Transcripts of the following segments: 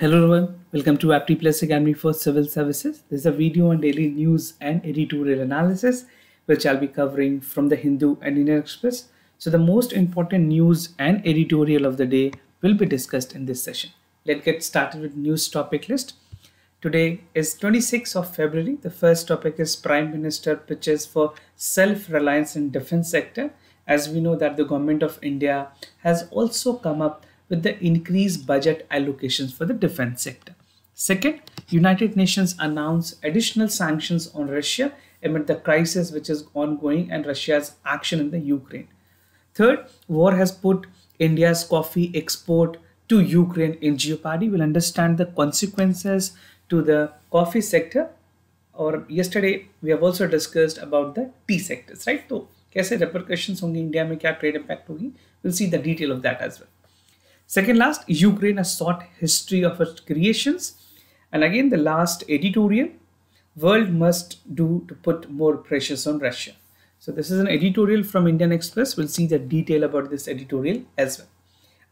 Hello everyone, welcome to Apti Plus Academy for Civil Services. This is a video on daily news and editorial analysis, which I'll be covering from the Hindu and Indian Express. So the most important news and editorial of the day will be discussed in this session. Let's get started with news topic list. Today is 26th of February. The first topic is Prime Minister pitches for self-reliance in defense sector. As we know that the government of India has also come up with the increased budget allocations for the defense sector. Second, United Nations announced additional sanctions on Russia amid the crisis which is ongoing and Russia's action in the Ukraine. Third, war has put India's coffee export to Ukraine in jeopardy. We'll understand the consequences to the coffee sector. Or yesterday, we have also discussed about the tea sectors, right? So, kaise repercussions honge India mein, kya trade impact hogi? We'll see the detail of that as well. Second last, Ukraine has sought history of its creations. And again, the last editorial, world must do to put more pressures on Russia. So this is an editorial from Indian Express. We'll see the detail about this editorial as well.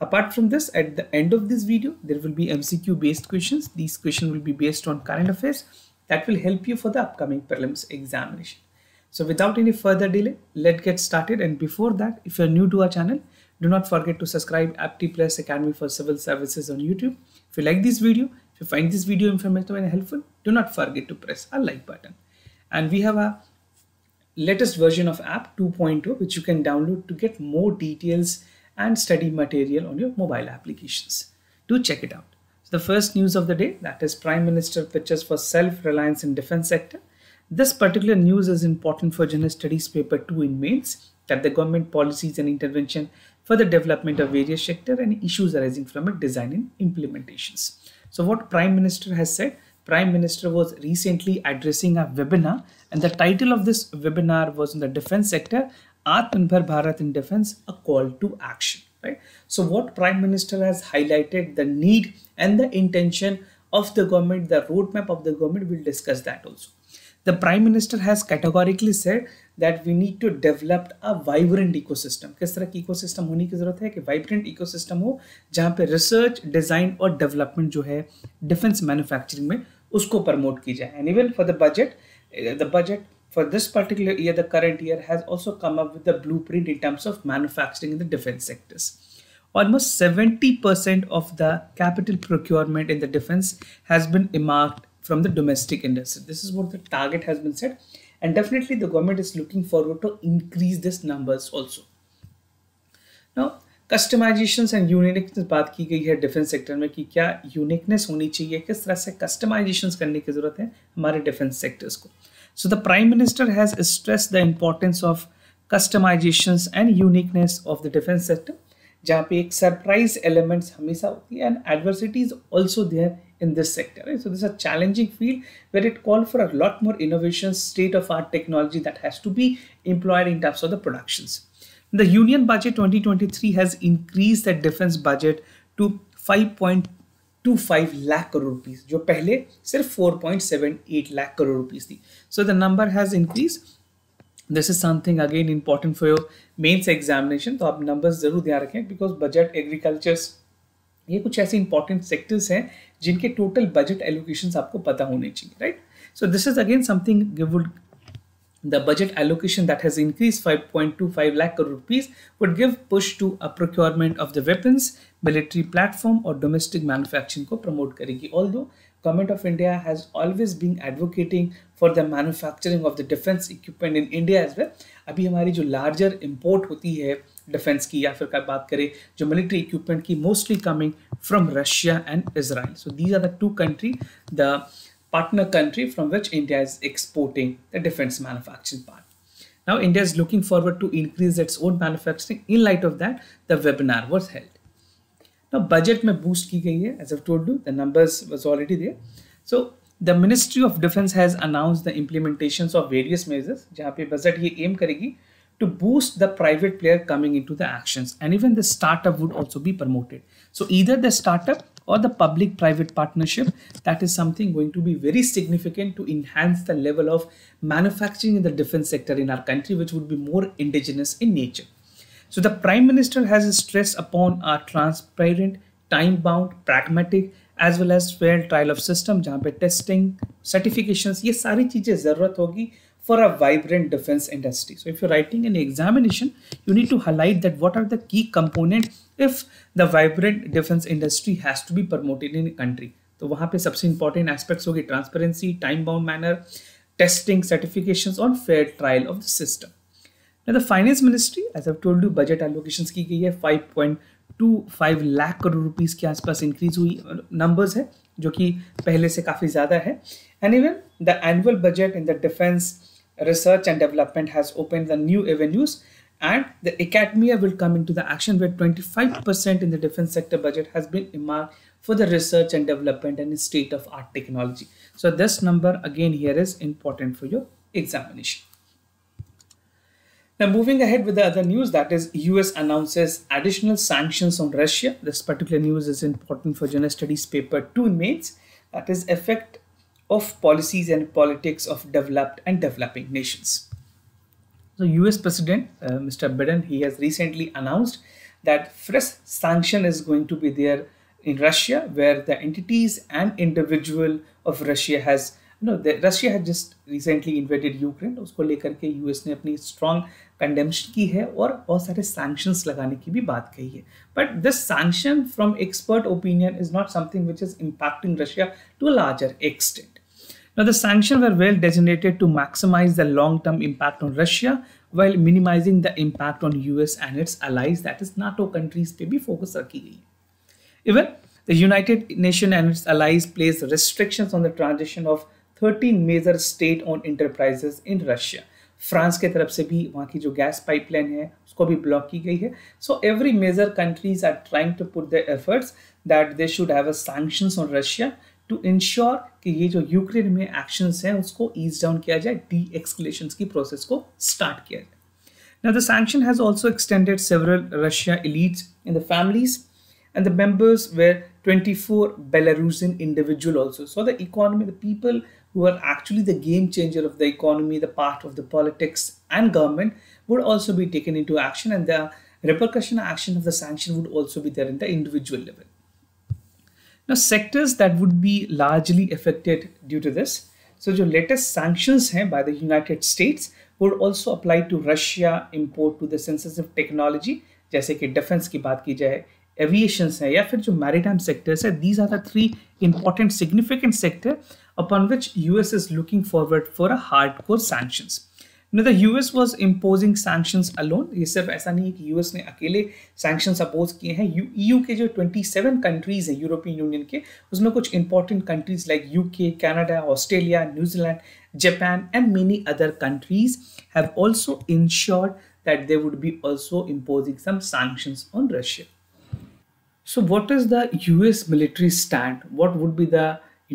Apart from this, at the end of this video, there will be MCQ based questions. These questions will be based on current affairs that will help you for the upcoming prelims examination. So without any further delay, let's get started. And before that, if you're new to our channel, do not forget to subscribe Apti Plus Academy for Civil Services on YouTube. If you like this video, if you find this video informative and helpful, do not forget to press a like button. And we have a latest version of app 2.0, which you can download to get more details and study material on your mobile applications. Do check it out. So the first news of the day, that is Prime Minister pitches for self-reliance in defense sector. This particular news is important for General Studies Paper 2 in Mains, that the government policies and intervention for the development of various sectors and issues arising from it, design and implementations. So what Prime Minister has said, Prime Minister was recently addressing a webinar, and the title of this webinar was on the defense sector, Atmanirbhar Bharat in Defense, a call to action. Right? So what Prime Minister has highlighted, the need and the intention of the government, the roadmap of the government, we'll discuss that also. The Prime Minister has categorically said that we need to develop a vibrant ecosystem. किस तरह की ecosystem होने की जरूरत है कि vibrant ecosystem हो जहाँ पे research, design और development जो है defense manufacturing में उसको promote की जाए. And even for the budget for this particular year, the current year has also come up with the blueprint in terms of manufacturing in the defense sectors. Almost 70% of the capital procurement in the defense has been earmarked from the domestic industry. This is what the target has been set, and definitely the government is looking forward to increase this numbers also. Now customizations and uniqueness बात की गई है defense sector में कि क्या uniqueness होनी चाहिए, किस तरह से customizations करने की जरूरत है हमारे defense sectors को. So the Prime Minister has stressed the importance of customizations and uniqueness of the defense sector, जहाँ पे एक surprise elements हमेशा होती है, and adversity is also there in this sector, right? So this is a challenging field where it calls for a lot more innovation, state-of-art technology that has to be employed in terms of the productions. The Union Budget 2023 has increased the defense budget to 5.25 lakh crore rupees, जो पहले सिर्फ 4.78 lakh crore rupees थी. So the number has increased. This is something again important for your mains examination. तो आप numbers जरूर ध्यान रखें, because budget, agriculture, ये कुछ ऐसे important sectors हैं जिनके total budget allocations आपको पता होने चाहिए, right? So this is again something would, the budget allocation that has increased 5.25 lakh crore rupees would give push to a procurement of the weapons, military platform or domestic manufacturing को promote करेगी. Although Government of India has always been advocating for the manufacturing of the defense equipment in India as well. अभी हमारी जो larger import होती है defense की या फिर का बात करें जो military equipment की, mostly coming from Russia and Israel. So these are the two countries, the partner country from which India is exporting the defense manufacturing part. Now India is looking forward to increase its own manufacturing. In light of that, the webinar was held. Now budget में boost की गई है, as I've told you, the numbers was already there. So the Ministry of Defence has announced the implementations of various measures, जहाँ पे budget ये aim करेगी to boost the private player coming into the actions, and even the startup would also be promoted. So either the startup or the public-private partnership, that is something going to be very significant to enhance the level of manufacturing in the defence sector in our country, which would be more indigenous in nature. So the Prime Minister has stressed upon a transparent, time-bound, pragmatic as well as fair trial of system, जहाँ पे testing, certifications, ये सारी चीज़ें ज़रूरत होगी for a vibrant defense industry. So if you're writing an examination, you need to highlight that what are the key components if the vibrant defense industry has to be promoted in a country. So वहाँ पे सबसे important aspects होगी transparency, time bound manner, testing, certifications और fair trial of the system. Now the finance ministry, as I've told you, budget allocations की गई है 5.25 lakh crore rupees के आसपास इंक्रीज हुई numbers है, जो कि पहले से काफ़ी ज़्यादा है. And even the annual budget in the defense research and development has opened the new avenues, and the academia will come into the action where 25% in the defense sector budget has been earmarked for the research and development and state of art technology. So this number again here is important for your examination. Now moving ahead with the other news, that is US announces additional sanctions on Russia. This particular news is important for General Studies paper 2 in mains, that is effect of policies and politics of developed and developing nations. So US President Mr. Biden, he has recently announced that fresh sanction is going to be there in Russia, where the entities and individual of Russia has, you know, Russia had just recently invaded Ukraine. उसको लेकर के US ने अपनी strong condemnation की है और बहुत सारे sanctions लगाने की भी बात कही है. But this sanction from expert opinion is not something which is impacting Russia to a larger extent. Now, the sanctions were well designated to maximize the long-term impact on Russia while minimizing the impact on US and its allies, that is NATO countries पे भी focus रखी गई है. Even the United Nations and its allies placed restrictions on the transition of 13 major state-owned enterprises in Russia. France के तरफ से भी वहाँ की जो गैस पाइपलाइन है उसको भी ब्लॉक की गई है. So every major countries are trying to put the efforts that they should have a sanctions on Russia to ensure कि ये जो यूक्रेन में एक्शंस हैं उसको ईज डाउन किया जाए, डी एक्सकलेशंस की प्रोसेस को स्टार्ट किया जाए. Now the sanction has also extended several Russia elites and the families and the members were 24 Belarusian individuals also. So the economy, the people who are actually the game changer of the economy, the part of the politics and government would also be taken into action, and the repercussion action of the sanction would also be there in the individual level. Now sectors that would be largely affected due to this. So the latest sanctions hai by the United States would also apply to Russia import to the sensitive technology, जैसे कि defense की बात की जाए, aviations है या फिर जो मैरीटाइम सेक्टर्स है. These are the three important significant sector upon which US is looking forward for a hard core sanctions. No the US was imposing sanctions alone. ये सिर्फ ऐसा नहीं है कि यूएस ने अकेले सैंक्शंस अपोज किए हैं. ईयू के जो 27 कंट्रीज हैं यूरोपियन यूनियन के, उसमें कुछ important countries like UK, Canada, Australia, New Zealand, Japan and many other countries have also ensured that they would be also imposing some sanctions on Russia. So what is the US military stand? What would be the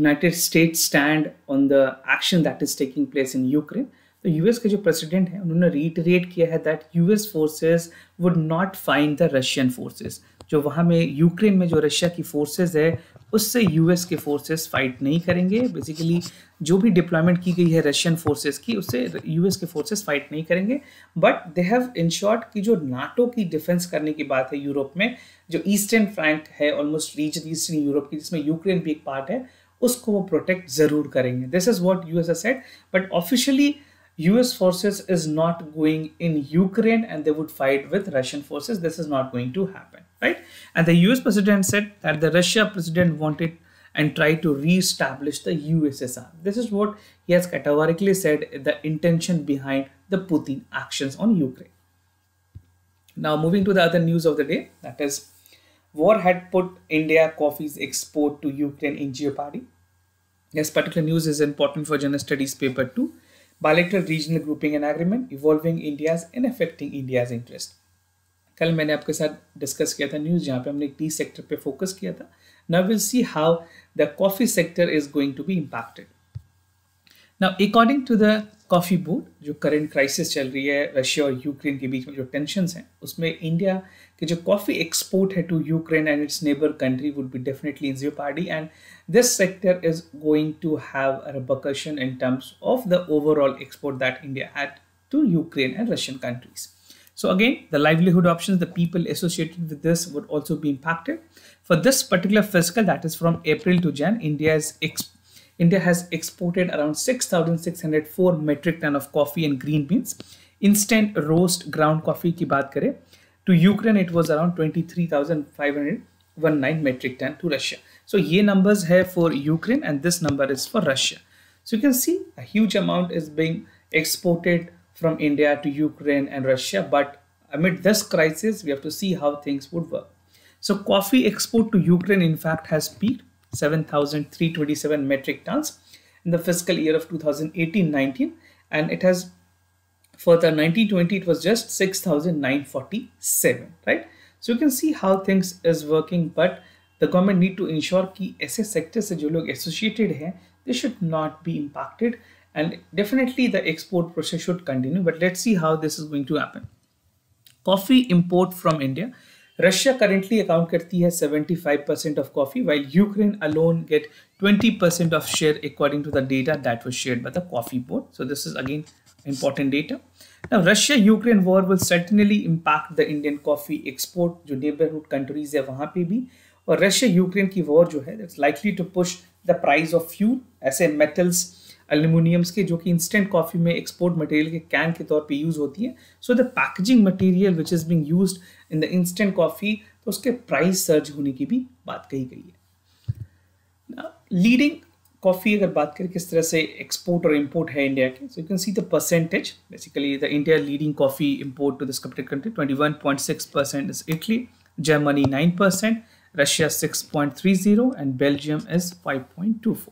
United States stand on the action that is taking place in Ukraine? The US के जो president हैं उन्होंने reiterate किया है that US forces would not find the Russian forces. जो वहाँ में Ukraine में जो Russia की forces है उससे US के forces fight नहीं करेंगे. Basically जो भी deployment की गई है Russian forces की उससे US के forces fight नहीं करेंगे. But they have ensured कि जो NATO की defense करने की बात है यूरोप में, जो ईस्टर्न फ्रंट है ऑलमोस्ट रीजन ईस्टर्न यूरोप की जिसमें यूक्रेन भी एक पार्ट है, उसको वो प्रोटेक्ट जरूर करेंगे. This is what US has said, but officially US forces is not going in Ukraine and they would fight with Russian forces. This is not going to happen, right? And the US president said that the Russia president wanted and try to re-establish the USSR. This is what he has categorically said, the intention behind the Putin actions on Ukraine. Now moving to the other news of the day, that is war had put India coffee's export to Ukraine in jeopardy. This particular news is important for General Studies paper 2. Bilateral regional grouping and agreement evolving India's and affecting India's interest. कल मैंने आपके साथ discuss किया था news जहाँ पे हमने T sector पे फोकस किया था. Now we'll see how the coffee sector is going to be impacted. Now according to the coffee board, जो करंट क्राइसिस चल रही है रशिया और यूक्रेन के बीच में जो टेंशंस हैं उसमें इंडिया के जो कॉफ़ी एक्सपोर्ट है to Ukraine and its neighbour country would be definitely in jeopardy, and this sector is going to have a repercussion in terms of the overall export that India had to Ukraine and Russian countries. So again, the livelihood options, the people associated with this would also be impacted. For this particular fiscal, that is from April to Jan, India has exported around 6,604 metric ton of coffee and green beans. Instant roast ground coffee ki baat kare, to Ukraine it was around 23,519 metric ton to Russia. So ye numbers hai for Ukraine and this number is for Russia. So you can see a huge amount is being exported from India to Ukraine and Russia, but amid this crisis, we have to see how things would work. So coffee export to Ukraine, in fact, has peaked 7,327 metric tons in the fiscal year of 2018-19, and it has further 19-20, it was just 6,947, right? So you can see how things is working, but the government need to ensure ki aise sectors se jo log associated hai, they should not be impacted. And definitely the export process should continue, but let's see how this is going to happen. Coffee import from India. Russia currently account karti hai 75% of coffee, while Ukraine alone get 20% of share according to the data that was shared by the Coffee Board. So this is again important data. Now Russia-Ukraine war will certainly impact the Indian coffee export, jo neighborhood countries hai wahan pe bhi. Aur Russia-Ukraine ki war jo hai, that's likely to push the price of fuel, aise metals, aluminiums के जो कि instant coffee में export material के can के तौर पे use होती है, so the packaging material which is being used in the instant coffee, तो उसके price surge होने की भी बात कही गई है। Now, leading coffee अगर बात करें किस तरह से export और import है इंडिया के, so you can see the percentage, basically the India leading coffee import to this particular country, 21.6% is Italy, Germany 9%, Russia 6.30% and Belgium is 5.24%.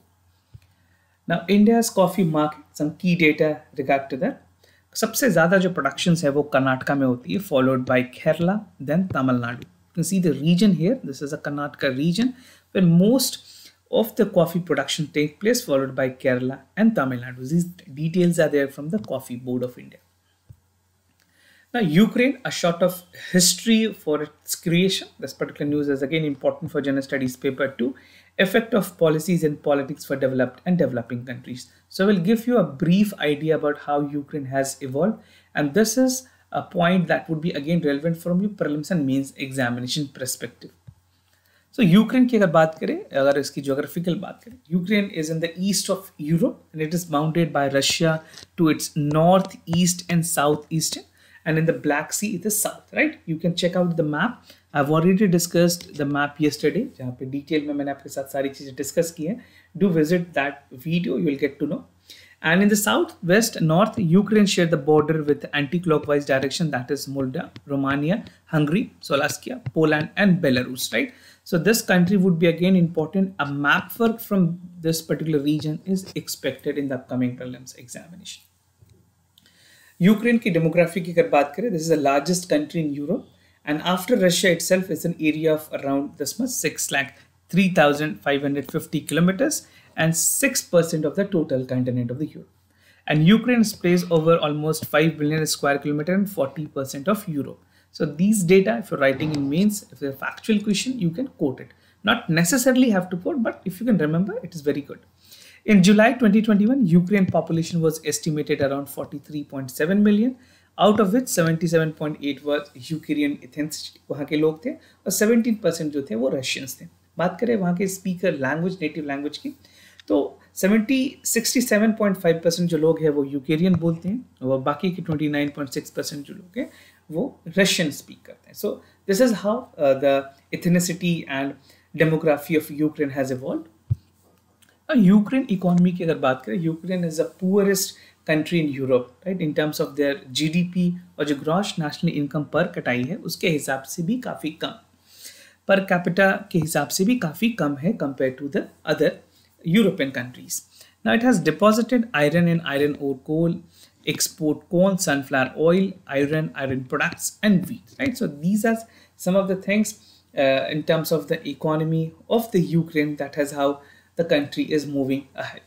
Now India's coffee market, some key data regard to that. सबसे ज़्यादा जो productions है वो Karnataka में होती है, followed by Kerala, then Tamil Nadu. You can see the region here. This is a Karnataka region where most of the coffee production take place, followed by Kerala and Tamil Nadu. These details are there from the Coffee Board of India. Now Ukraine, a shot of history for its creation. This particular news is again important for General Studies paper 2. Effect of policies and politics for developed and developing countries. So I will give you a brief idea about how Ukraine has evolved, and this is a point that would be again relevant from your prelims and mains examination perspective. So Ukraine की अगर बात करें, अगर इसकी geographical बात करें, Ukraine is in the east of Europe and it is bounded by Russia to its north, east and southeastern, and in the Black Sea it is south, right? You can check out the map. I've already discussed the map yesterday, जहाँ पे detail में मैंने आपके साथ सारी चीजें discuss की हैं. Do visit that video, you will get to know. And in the south, west, north, Ukraine share the border with anti-clockwise direction, that is Moldova, Romania, Hungary, Slovakia, Poland and Belarus, right? So this country would be again important. A map work from this particular region is expected in the upcoming prelims examination. Ukraine की demography की अगर बात करें, this is the largest country in Europe. And after Russia itself is an area of around this much 6,03,550 kilometers and 6% of the total continent of the Europe. And Ukraine plays over almost 5 billion square kilometers and 40% of Europe. So these data, if you're writing in mains, if they're factual question, you can quote it. Not necessarily have to quote, but if you can remember, it is very good. In July 2021, Ukraine population was estimated around 43.7 million. Out of which 77.8 was Ukrainian ethnicity, वहाँ के लोग थे, और 17% जो थे वो Russians थे. बात करें वहाँ के speaker language, native language की, तो 67.5% जो लोग हैं वो Ukrainian बोलते हैं, और बाकी के 29.6% जो लोग हैं वो Russian speak करते हैं. So this is how the ethnicity and demography of Ukraine has evolved. Ukraine economy की अगर बात करें, Ukraine is the poorest country in Europe, right? In terms of their GDP और जो gross national income per कटाई है, उसके हिसाब से भी काफी कम, per capita के हिसाब से भी काफी कम है compared to the other European countries. Now it has deposited iron and iron ore coal, export corn, sunflower oil, iron, iron products and wheat, right? So these are some of the things in terms of the economy of the Ukraine, that is how the country is moving ahead.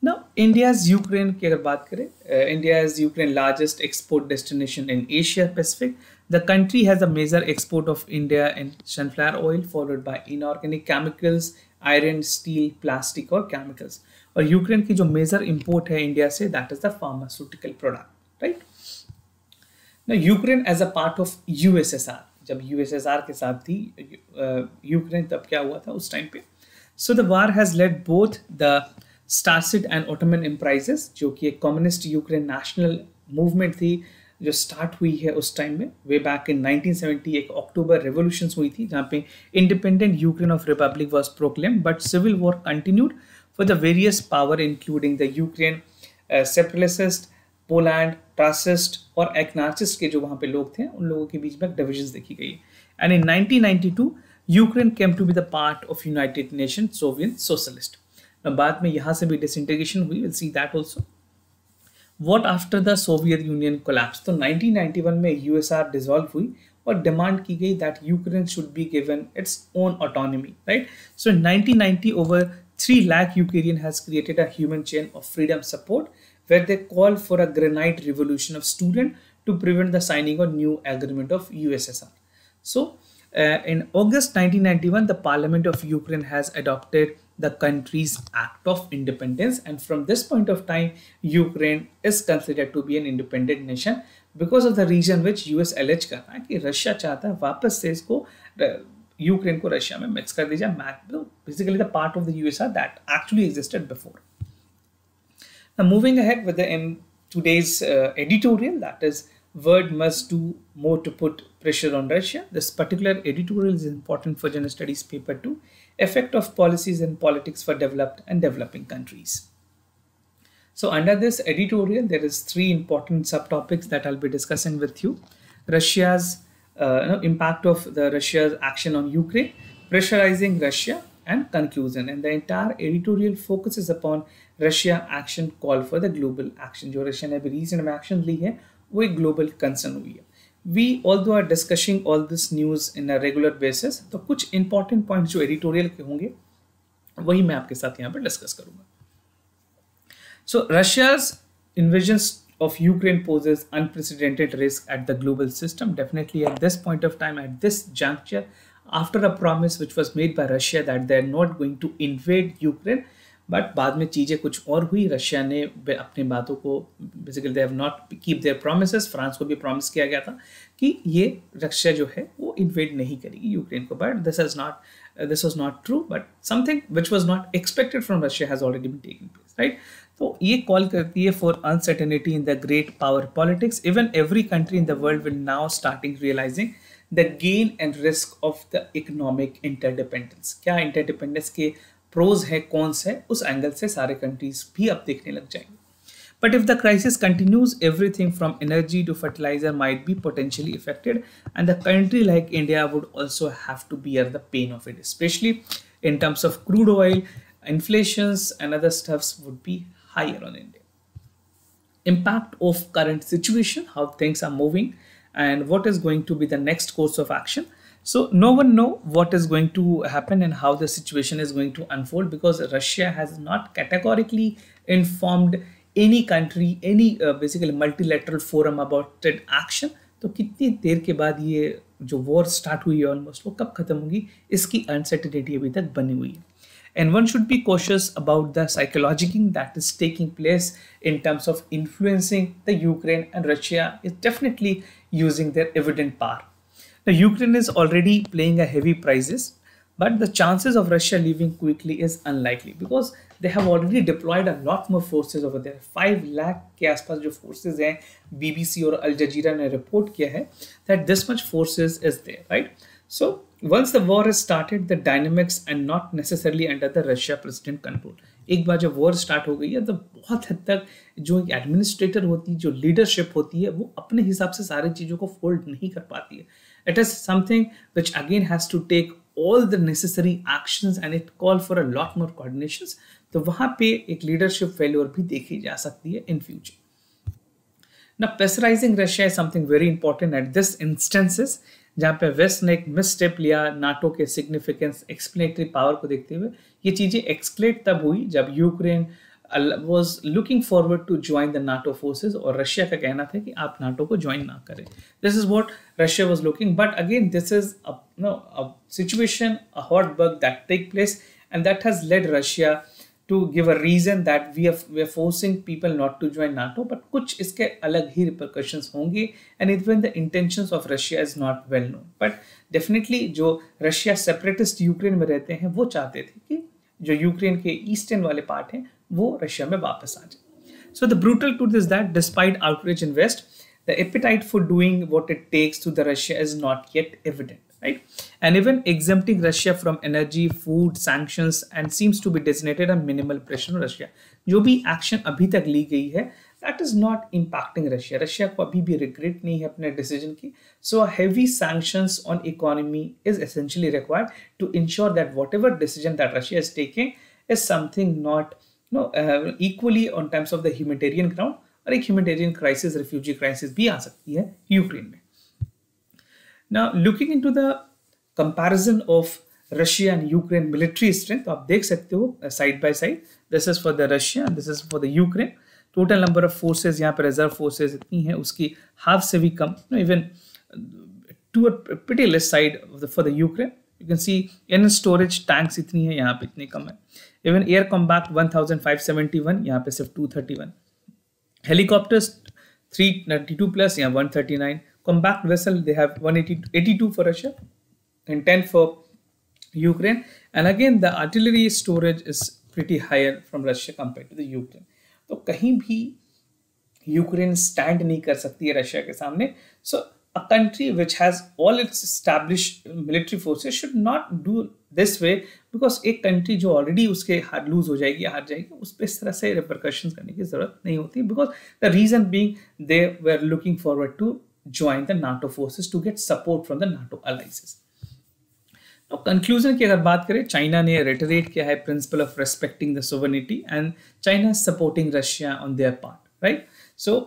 Now India's Ukraine की अगर बात करें, India is Ukraine's largest export destination in Asia Pacific. The country has a major export of India in sunflower oil, followed by inorganic chemicals, iron, steel, plastic और chemicals. और Ukraine की जो major import है India से, that is the pharmaceutical product, right? Now Ukraine as a part of USSR, जब USSR के साथ थी यूक्रेन तब क्या हुआ था उस टाइम पे. So the war has led both the Starship and Ottoman Empires, जो कि एक कम्युनिस्ट यूक्रेन नेशनल मूवमेंट थी जो स्टार्ट हुई है उस टाइम में, वे बैक इन 1970 एक अक्टूबर रेवोल्यूशंस हुई थी जहाँ पे independent Ukraine of republic was proclaim, but civil war continued for the various power including the Ukraine separatist, Poland, ट्रासिस्ट और एग्नार्चिस्ट के जो वहाँ पे लोग थे उन लोगों के बीच में डिविजन्स देखी गई. And in 1992 Ukraine came to be the part of United Nation Soviet Socialist. बाद में यहाँ से भी डिसइंटीग्रेशन हुई, will see that also. What after the Soviet Union collapse, तो 1991 में यूएसआर डिसॉल्व हुई और डिमांड की गई that Ukraine should be given its own autonomy, right. So in 1990 over 3 lakh Ukrainian has created a human chain of freedom support where they call for a granite revolution of student to prevent the signing of new agreement of USSR. So in August 1991, the Parliament of Ukraine has adopted the country's Act of Independence, and from this point of time, Ukraine is considered to be an independent nation because of the reason which US allege कर रहा है कि Russia चाहता है वापस से इसको Ukraine को रशिया में मिक्स कर दीजिए. Basically, the part of the USSR that actually existed before. Now, moving ahead with the in today's editorial, that is, world must do more to put pressure on Russia. This particular editorial is important for General Studies Paper 2, Effect of Policies and Politics for Developed and Developing Countries. So under this editorial, there is 3 important subtopics that I'll be discussing with you. Russia's impact of the Russia's action on Ukraine, pressurizing Russia, and conclusion. And the entire editorial focuses upon Russia action call for the global action. जो Russia ने भी recent action ली है वो एक global concern हुई है. We although are discussing all this news in a regular basis, तो कुछ इंपॉर्टेंट पॉइंट्स जो एडिटोरियल के होंगे वही मैं आपके साथ यहाँ पर डिस्कस करूँगा. So Russia's invasion of Ukraine poses unprecedented risk at the global system. Definitely at this point of time, at this juncture, after a promise which was made by Russia that they are not going to invade Ukraine, but बाद में चीज़ें कुछ और हुई. Russia ने अपनी बातों को basically they have not keep their promises. France को भी प्रॉमिस किया गया था कि ये रशिया जो है वो इन्वेड नहीं करेगी यूक्रेन को, but this was not true. But something which was not expected from Russia has already been taking place, right. तो ये कॉल करती है for uncertainty in the great power politics. Even every country in the world will now starting realising the gain and risk of the economic interdependence. क्या interdependence के pros है, cons है, उस angle से सारे कंट्रीज भी अब देखने लग जाएंगे. But if the crisis continues, everything from energy to fertiliser might be potentially affected, and the country like India would also have to bear the pain of it, specially in terms of crude oil, inflations and other stuffs would be higher on India. Impact of current situation, how things are moving, and what is going to be the next course of action. So no one know what is going to happen and how the situation is going to unfold, because Russia has not categorically informed any country, any basically multilateral forum about that action. तो कितनी देर के बाद ये जो war start हुई है almost वो कब ख़त्म होगी इसकी अनसर्टेनिटी अभी तक बनी हुई है. And one should be cautious about the psychological that is taking place in terms of influencing the Ukraine, and Russia is definitely using their evident power. Now, Ukraine is already playing a heavy prices, but the chances of Russia leaving quickly is unlikely because they have already deployed a lot more forces over there. 5 lakh के आसपास जो forces हैं, BBC और Al Jazeera ने report किया है that this much forces is there, right? So once the war is started, the dynamics and not necessarily under the Russia president control. एक बार जब वॉर स्टार्ट हो गई है तो बहुत हद तक जो एडमिनिस्ट्रेटर होती है, जो लीडरशिप होती है, वो अपने हिसाब से सारी चीज़ों को फोल्ड नहीं कर पाती है. It is something which again has to take all the necessary actions and it call for a lot more coordinations. तो वहाँ पे एक leadership failure भी देखी जा सकती है in future. Now, pressurizing Russia is something very important at this instances, जहाँ पे वेस्ट ने एक मिसस्टेप लिया नाटो के सिग्निफिकेंस एक्सप्लेनेटरी पावर को देखते हुए. ये चीज़ें एक्सक्लेट तब हुई जब Ukraine was looking forward to join the NATO forces और रशिया का कहना था कि आप नाटो को ज्वाइन ना करें. This is what Russia was looking, but again this is situation, a hot work that take place, and that has led Russia to give a reason that we are forcing people not to join NATO, but कुछ इसके अलग ही repercussions होंगी, and even the intentions of Russia is not well known. But definitely जो Russia separatist Ukraine में रहते हैं वो चाहते थे कि जो Ukraine के eastern वाले part हैं वो Russia में वापस आ जाए. So the brutal truth is that despite outrage in West, the appetite for doing what it takes to the Russia is not yet evident, right? And even exempting Russia from energy, food, sanctions, and seems to be designated a minimal pressure on Russia. जो भी action अभी तक ली गई है, that is not impacting Russia. Russia को अभी भी regret नहीं है अपने decision की. So heavy sanctions on economy is essentially required to ensure that whatever decision that Russia is taking is something not equally on terms of the humanitarian ground. और एक humanitarian crisis, refugee crisis भी आ सकती है Ukraine में. Now, looking into the comparison of Russia and Ukraine military strength, आप देख सकते हो side by side. This is for the Russia and this is for the Ukraine. Total number of forces यहाँ पर reserve forces इतनी हैं, उसकी half से भी कम. Even to a pretty less side for the Ukraine. You can see in storage tanks इतनी हैं, यहाँ पे इतने कम हैं. Even air combat 1571, यहाँ पे सिर्फ 231. Helicopters 392 plus, यहाँ 139. Combat vessel they have 182 for Russia and 10 for Ukraine, and again the artillery storage is pretty higher from Russia compared to the Ukraine. तो कहीं भी Ukraine stand नहीं कर सकती है Russia के सामने. So a country which has all its established military forces should not do this way, because एक country जो already उसके lose हो जाएगी, हार जाएगी, उस पे इस तरह से repercussions करने की जरूरत नहीं होती, because the reason being they were looking forward to join the NATO forces to get support from the NATO allies. Now, conclusion की अगर बात करें, China ने reiterate किया है principle of respecting the sovereignty, and China is supporting Russia on their part, right? So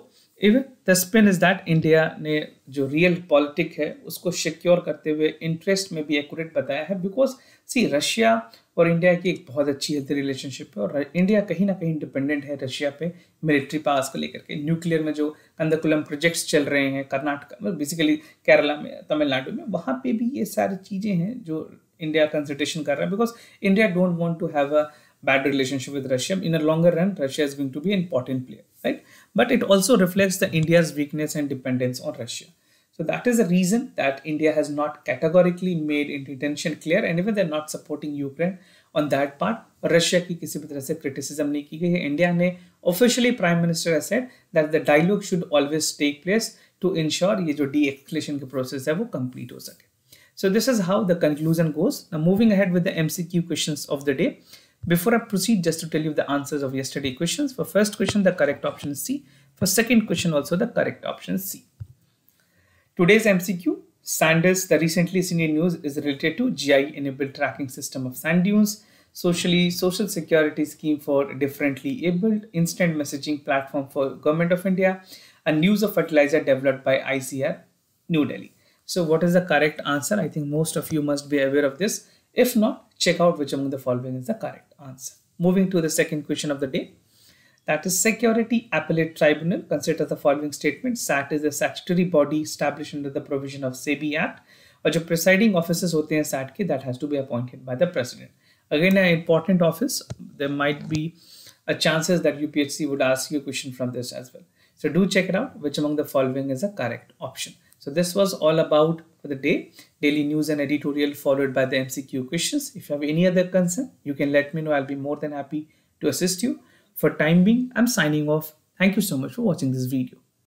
even the spin is that India ने जो real politic है उसको secure करते हुए interest में भी accurate बताया है, because see Russia और इंडिया की एक बहुत अच्छी हेल्दी रिलेशनशिप है, और इंडिया कहीं ना कहीं डिपेंडेंट है रशिया पे मिलिट्री पावर्स को लेकर के. न्यूक्लियर में जो कंदकुलम प्रोजेक्ट्स चल रहे हैं कर्नाटक, बेसिकली केरला में, तमिलनाडु में, वहाँ पे भी ये सारी चीज़ें हैं जो इंडिया कंसिडरेशन कर रहा है, because India don't want to have a bad relationship with Russia. In a longer run Russia is going to be important player, right? But it also reflects the India's weakness and dependence on Russia. So that is the reason that India has not categorically made its intention clear, and even they are not supporting Ukraine on that part. Russia की किसी भी तरह से criticism नहीं की गई है. India ने officially Prime Minister has said that the dialogue should always take place to ensure ये जो de-escalation के process है वो complete हो सके. So this is how the conclusion goes. Now moving ahead with the MCQ questions of the day. Before I proceed, just to tell you the answers of yesterday questions. For first question, the correct option is C. For second question, also the correct option is C. Today's MCQ, Sanders, the recently seen news is related to GI-enabled tracking system of sand dunes, social security scheme for differently abled, instant messaging platform for Government of India, and news of fertilizer developed by ICR, New Delhi. So what is the correct answer? I think most of you must be aware of this. If not, check out which among the following is the correct answer. Moving to the second question of the day. That is Security Appellate Tribunal. Consider the following statement. SAT is a statutory body established under the provision of SEBI Act. और जो presiding officers होते हैं SAT के, that has to be appointed by the president. Again, an important office. There might be a chances that UPSC would ask you a question from this as well. So do check it out. Which among the following is a correct option? So this was all about for the day. Daily news and editorial followed by the MCQ questions. If you have any other concern, you can let me know. I'll be more than happy to assist you. For time being, I'm signing off. Thank you so much for watching this video.